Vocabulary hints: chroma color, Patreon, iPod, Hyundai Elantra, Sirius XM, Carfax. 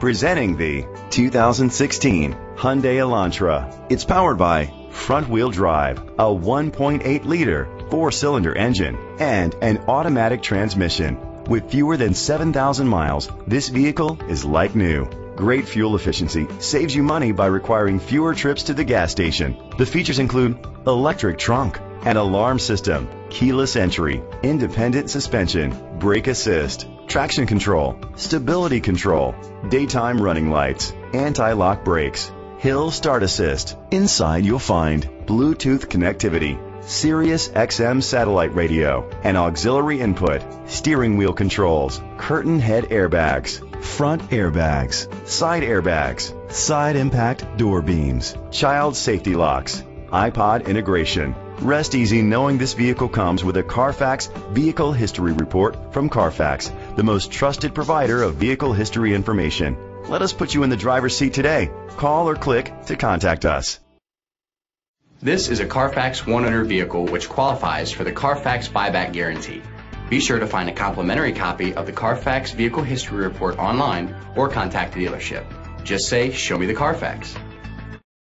Presenting the 2016 Hyundai Elantra. It's powered by front-wheel drive, a 1.8-liter four-cylinder engine, and an automatic transmission. With fewer than 7,000 miles, this vehicle is like new. Great fuel efficiency saves you money by requiring fewer trips to the gas station. The features include electric trunk, an alarm system, keyless entry, independent suspension, brake assist, traction control, stability control, daytime running lights, anti-lock brakes, hill start assist. Inside you'll find Bluetooth connectivity, Sirius XM satellite radio, an auxiliary input, steering wheel controls, curtain head airbags, front airbags, side airbags, side impact door beams, child safety locks, iPod integration. Rest easy knowing this vehicle comes with a Carfax Vehicle History Report from Carfax, the most trusted provider of vehicle history information. Let us put you in the driver's seat today. Call or click to contact us. This is a Carfax one-owner vehicle which qualifies for the Carfax buyback guarantee. Be sure to find a complimentary copy of the Carfax Vehicle History Report online or contact the dealership. Just say, "Show me the Carfax."